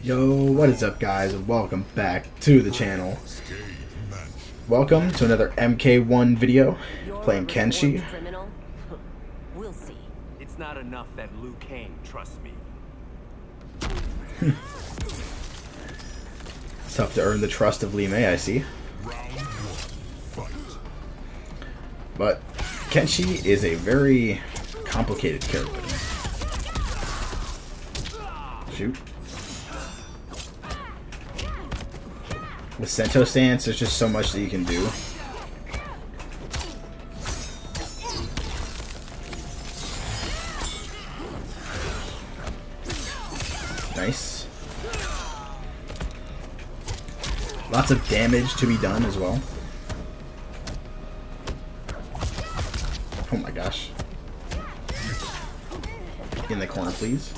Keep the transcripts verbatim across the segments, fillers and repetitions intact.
Yo, what is up guys, and welcome back to the channel. Welcome to another M K one video, playing Kenshi. We'll see. It's not enough that Liu Kang trusts me. It's tough to earn the trust of Li Mei, I see. But Kenshi is a very complicated character. Shoot. With Sento stance, there's just so much that you can do. Nice. Lots of damage to be done as well. Oh my gosh. Get in the corner, please.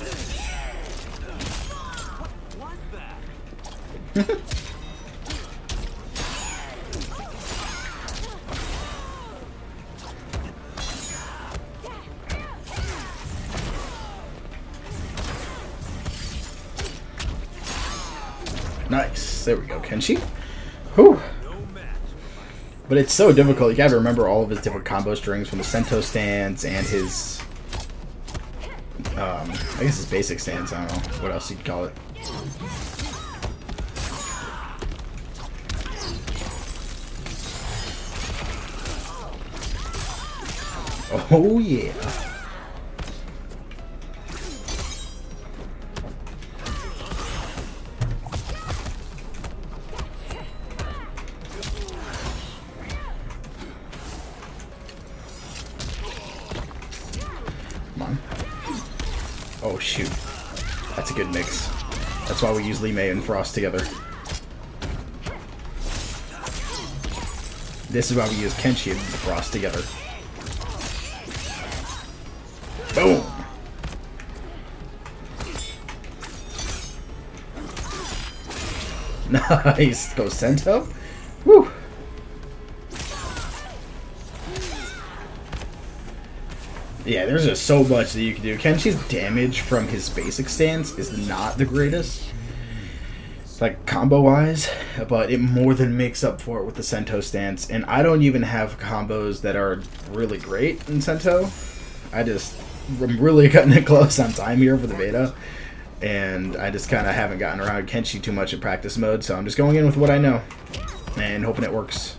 Nice. There we go, Kenshi. Whew. But it's so difficult. You gotta remember all of his different combo strings from the Sento stance and his... Um, I guess his basic stance. I don't know what else you'd call it. Oh, yeah. Oh shoot, that's a good mix. That's why we use Li Mei and Frost together. This is why we use Kenshi and Frost together. Boom! Nice! Go Sento? Woo! Yeah, there's just so much that you can do. Kenshi's damage from his basic stance is not the greatest, like combo-wise, but it more than makes up for it with the Sento stance. And I don't even have combos that are really great in Sento. I just I'm really cutting it close on time here for the beta, and I just kind of haven't gotten around Kenshi too much in practice mode. So I'm just going in with what I know and hoping it works.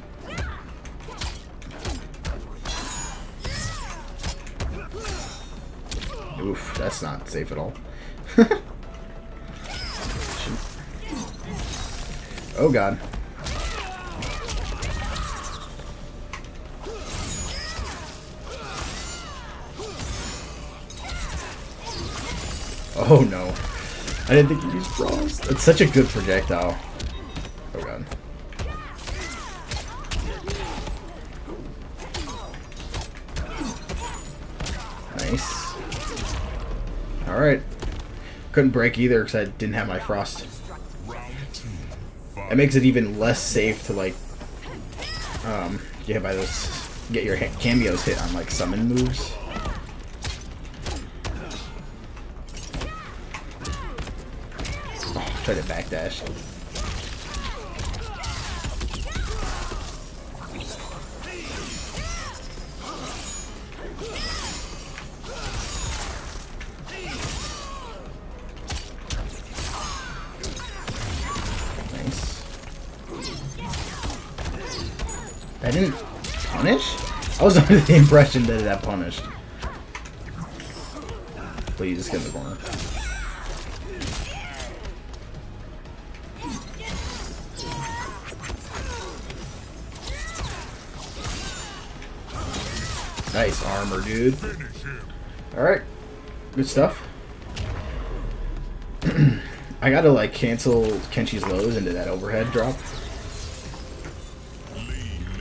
Oof, that's not safe at all. Oh god. Oh no. I didn't think he used Frost. That's such a good projectile. Oh god. Nice. Alright. Couldn't break either because I didn't have my Frost. That makes it even less safe to, like, um, get hit by those, get your cameos hit on, like, summon moves. Oh, try to backdash. That didn't punish? I was under the impression that it had punished. Please, just get in the corner. Nice armor, dude. Alright. Good stuff. I gotta, like, cancel Kenshi's lows into that overhead drop.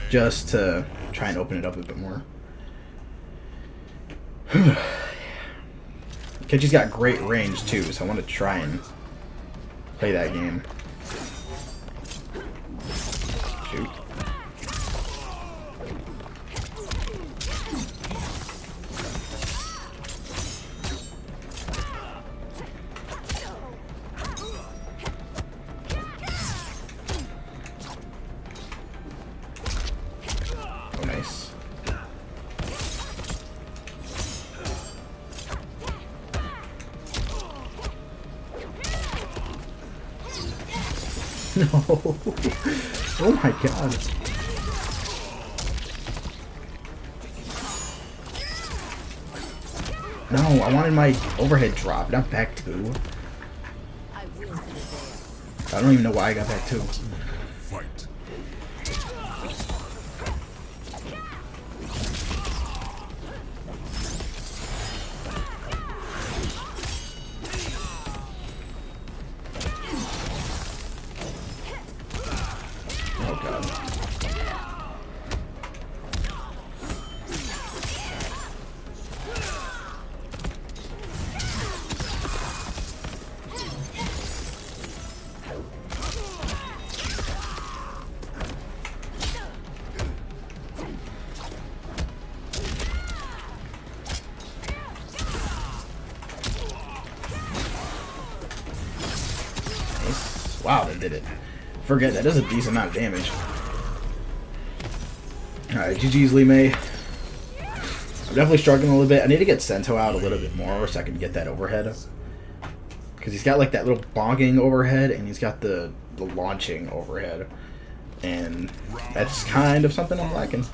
Just to try and open it up a bit more. Kenshi's got great range too, so I want to try and play that game. Shoot. No! Oh my god! No, I wanted my overhead drop, not back two. I don't even know why I got back two. Fight. Wow, that did it. Forget that. Does a decent amount of damage. Alright, G G's Li Mei. I'm definitely struggling a little bit. I need to get Sento out a little bit more so I can get that overhead. Because he's got like that little bonking overhead and he's got the, the launching overhead. And that's kind of something I'm lacking.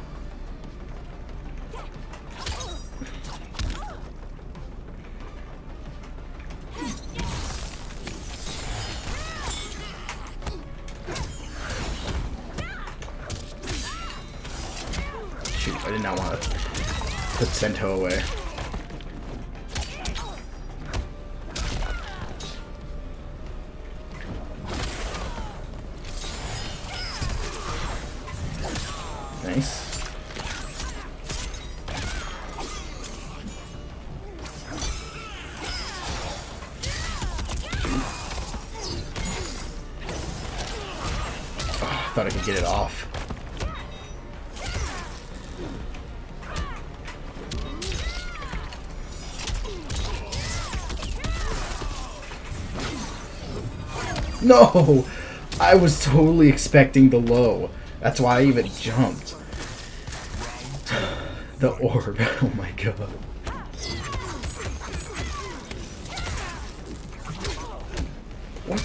I did not want to put Sento away. Nice. Oh, I thought I could get it off. No! I was totally expecting the low. That's why I even jumped. The orb. Oh my god. What?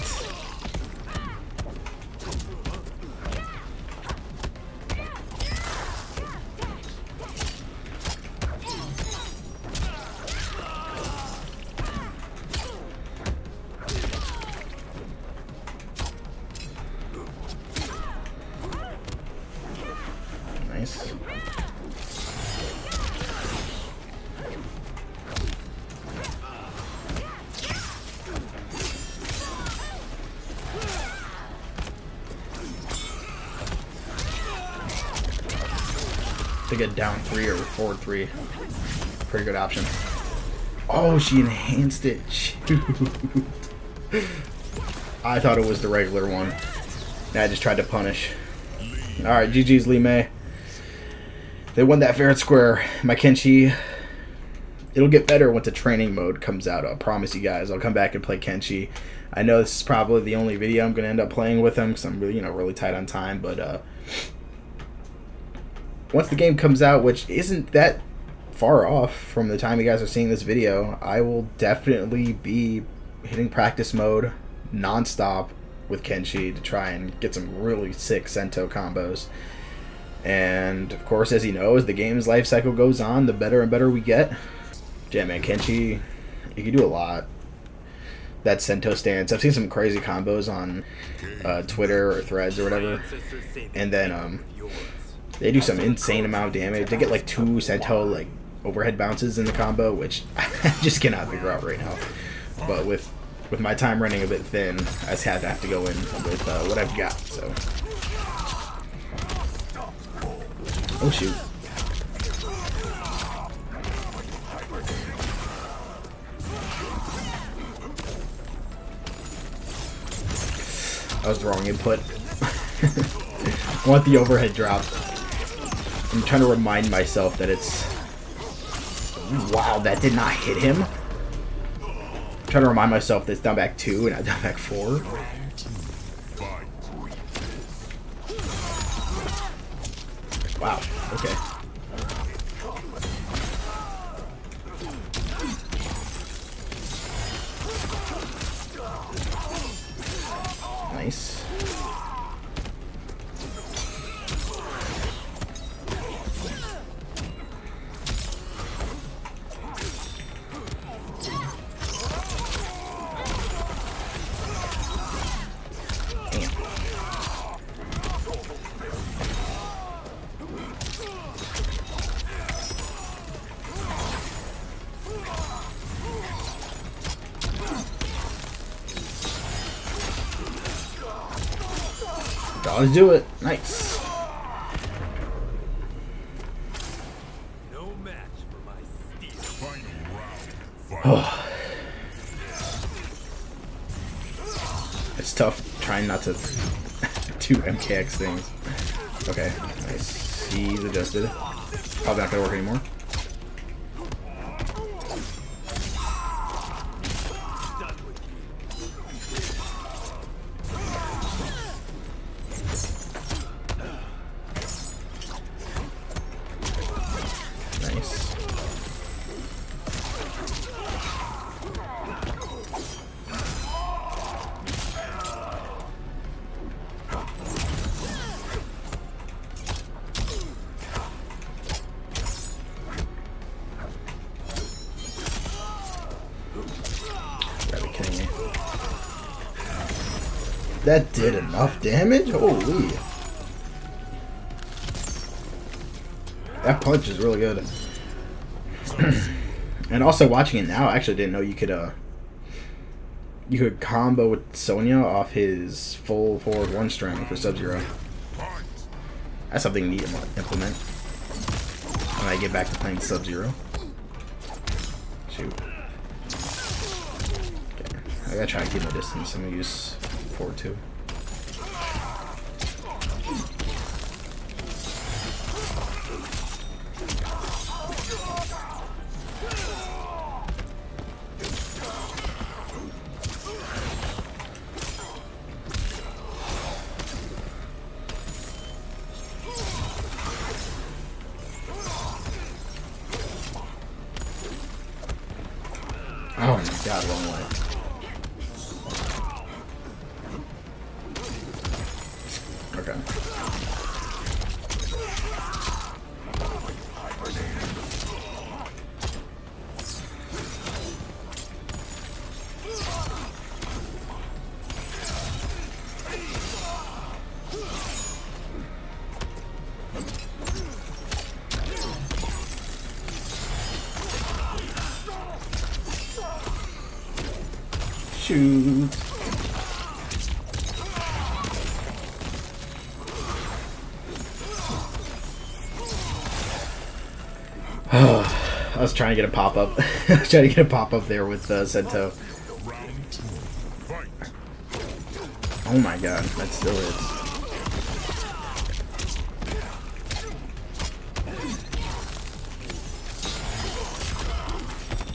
To get down three or forward three, pretty good option. Oh, she enhanced it. I thought it was the regular one. I just tried to punish. All right, G G's Li Mei. They won that fair and square. My Kenshi, it'll get better once the training mode comes out. I promise you guys, I'll come back and play Kenshi. I know this is probably the only video I'm gonna end up playing with him because I'm really, you know, really tight on time. But uh, once the game comes out, which isn't that far off from the time you guys are seeing this video, I will definitely be hitting practice mode nonstop with Kenshi to try and get some really sick Sento combos. And of course, as he knows, the game's life cycle goes on, the better and better we get. Yeah, man, Kenshi, you can do a lot. That Sento stance, I've seen some crazy combos on uh, Twitter or Threads or whatever. And then um, they do some insane amount of damage. They get like two Sento like overhead bounces in the combo, which I just cannot figure out right now. But with with my time running a bit thin, I just had to have to go in with uh, what I've got. So. Oh shoot. That was the wrong input. I want the overhead drop. I'm trying to remind myself that it's... Wow, that did not hit him. I'm trying to remind myself that it's down back two and not down back four. Wow, okay. Nice. That'll do it. Nice. No match for my steel. Final round. Oh. It's tough trying not to do M K X things. Okay, nice. He's adjusted. Probably not gonna work anymore. That did enough damage? Holy. That punch is really good. And also watching it now, I actually didn't know you could uh you could combo with Sonya off his full forward one string for Sub-Zero. That's something neat to implement when I get back to playing Sub-Zero. Shoot. Okay. I gotta try to keep my distance. I'm gonna use forward two. Oh my god, long way. Okay. Shoot. I was trying to get a pop up. I was trying to get a pop up there with uh, Sento. Oh my god, that still is.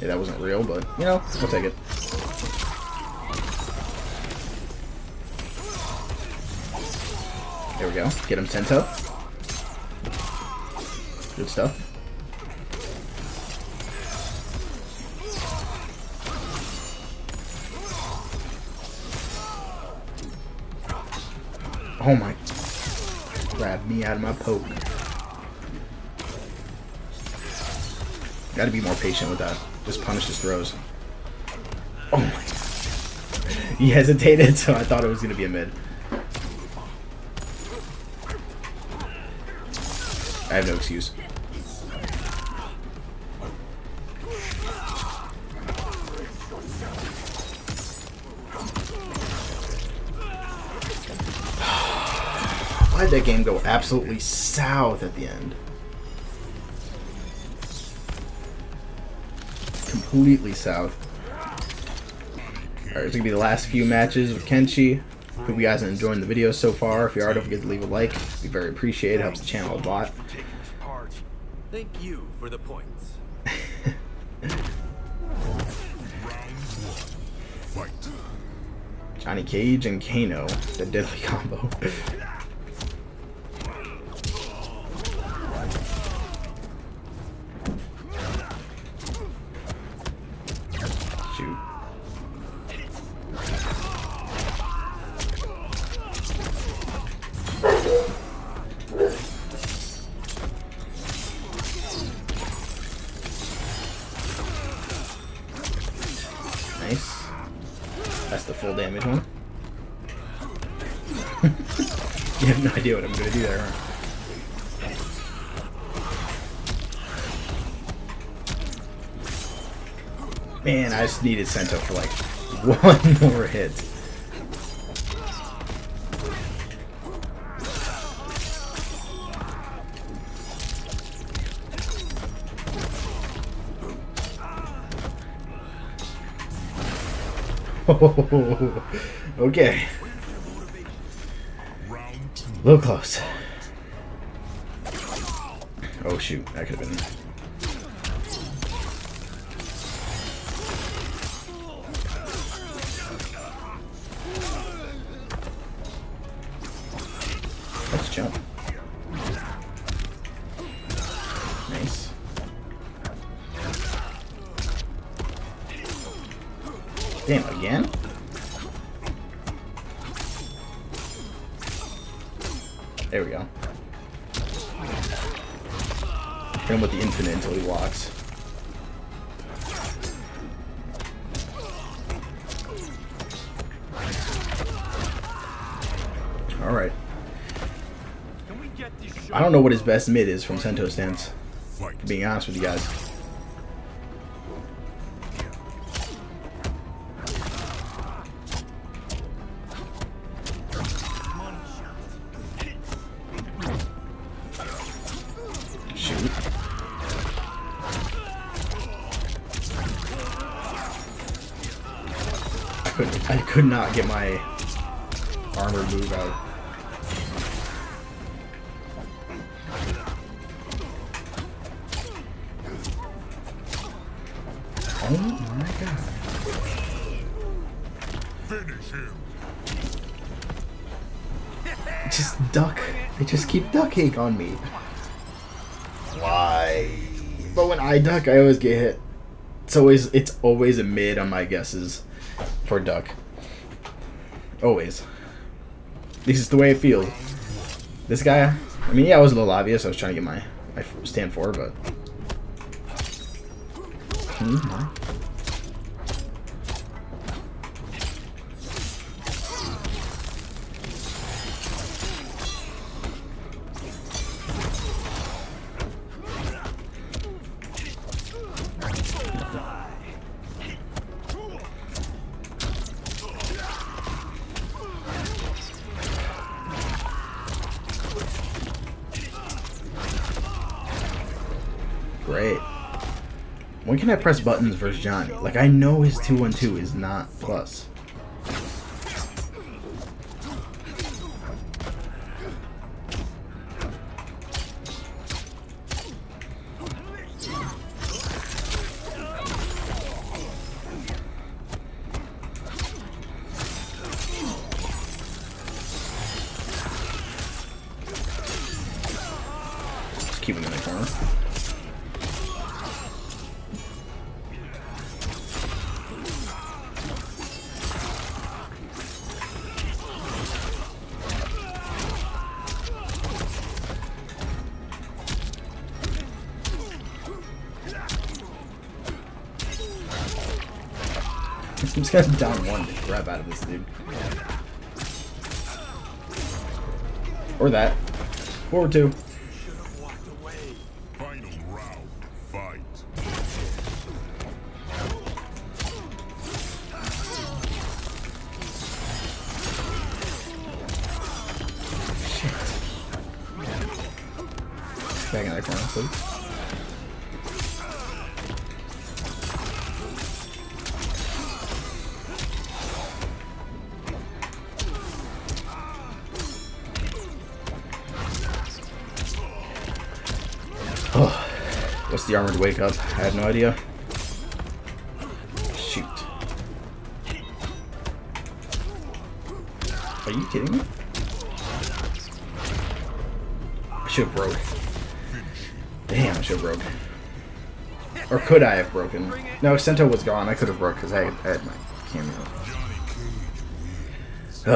Yeah, that wasn't real, but you know, I'll take it. There we go. Get him, Sento. Good stuff. Oh my, grab me out of my poke. Gotta be more patient with that. Just punish his throws. Oh my. He hesitated, so I thought it was gonna be a mid. I have no excuse. Why did that game go absolutely south at the end? Completely south. Alright, it's gonna be the last few matches with Kenshi. Hope you guys are enjoying the video so far. If you are, don't forget to leave a like. It'd be very appreciated. It helps the channel a lot. Thank you for the points. Johnny Cage and Kano, the deadly combo. Nice. That's the full damage one. You have no idea what I'm gonna do there, huh? Man, I just needed Sento for like one more hit. Okay. A little close. Oh shoot, that could have been. Let's jump. Nice. Damn, again? There we go. Hit him with the infinite until he walks. Alright. I don't know what his best mid is from Sento stance, to be honest with you guys. I could not get my armor move out. Oh my god. Finish him. Just duck. They just keep ducking on me. Why? But when I duck, I always get hit. It's always, it's always a mid on my guesses. For duck. Always. This is the way it feels. This guy, I mean, yeah, I was a little obvious. I was trying to get my, my stand forward, but. Great. When can I press buttons versus Johnny? Like, I know his two one two is not plus. Just keep him in the corner. I'm just gonna down one to grab out of this dude. Or that. Or two. Final round, fight. Shit. Back in that corner, please. Oh, what's the armor to wake up? I have no idea. Shoot. Are you kidding me? I should have broke. Damn, I should have broke. Or could I have broken? No, Sento was gone. I could have broke because I, I had my cameo.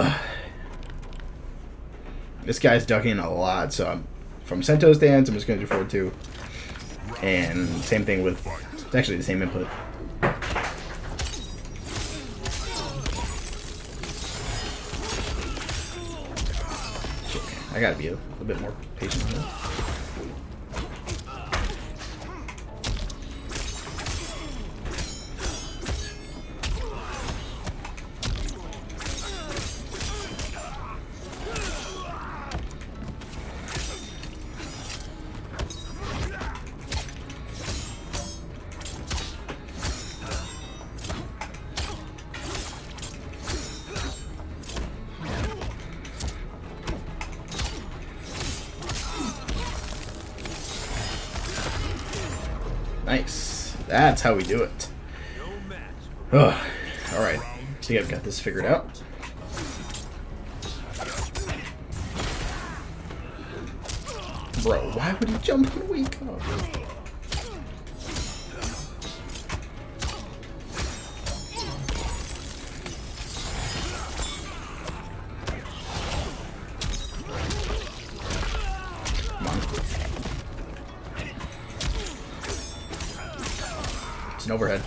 Ugh. This guy's ducking a lot, so I'm... From Sento's stance, I'm just going to do forward two. And same thing with... It's actually the same input. Shit, I gotta be a little bit more patient with that. Nice. That's how we do it. Oh, alright. I think I've got this figured out. Bro, why would he jump and wake up? It's an overhead.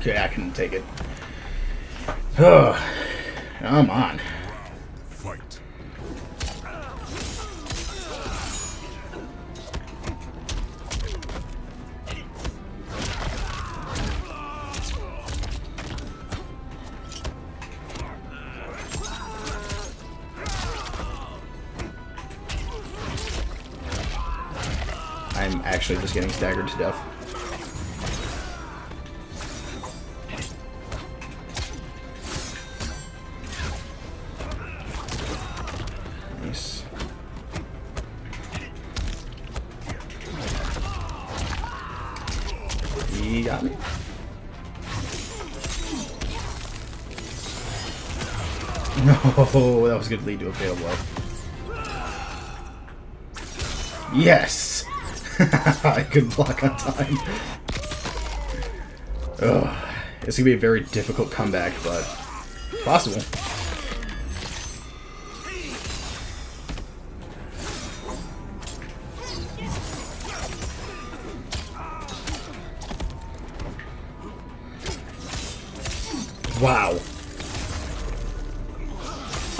Okay, I can take it. Oh, come on. Fight. I'm actually just getting staggered to death. He got me. No, that was going to lead to a failed blow. Yes! I couldn't block on time. Ugh. It's going to be a very difficult comeback, but possible. Wow.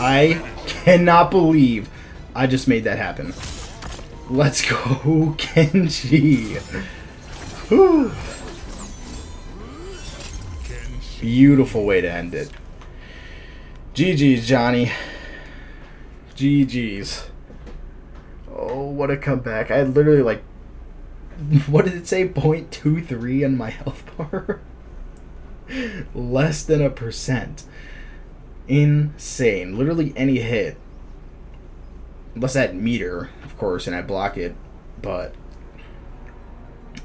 I cannot believe I just made that happen. Let's go, Kenshi. Whew. Beautiful way to end it. G G's, Johnny. G G's. Oh, what a comeback. I literally, like, what did it say? zero point two three on my health bar? Less than a percent. Insane. Literally any hit. Unless that meter, of course, and I block it. But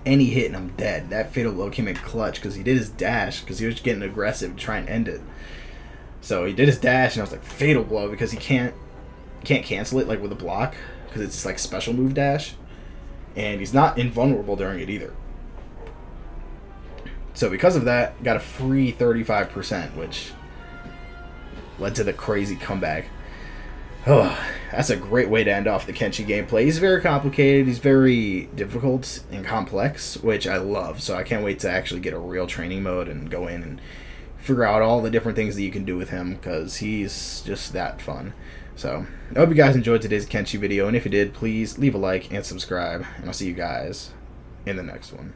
any hit and I'm dead. That fatal blow came in clutch because he did his dash because he was getting aggressive to try and end it. So he did his dash and I was like, fatal blow, because he can't can't cancel it like with a block because it's like special move dash. And he's not invulnerable during it either. So because of that, got a free thirty-five percent, which led to the crazy comeback. Oh, that's a great way to end off the Kenshi gameplay. He's very complicated, he's very difficult and complex, which I love. So I can't wait to actually get a real training mode and go in and figure out all the different things that you can do with him, because he's just that fun. So I hope you guys enjoyed today's Kenshi video, and if you did, please leave a like and subscribe, and I'll see you guys in the next one.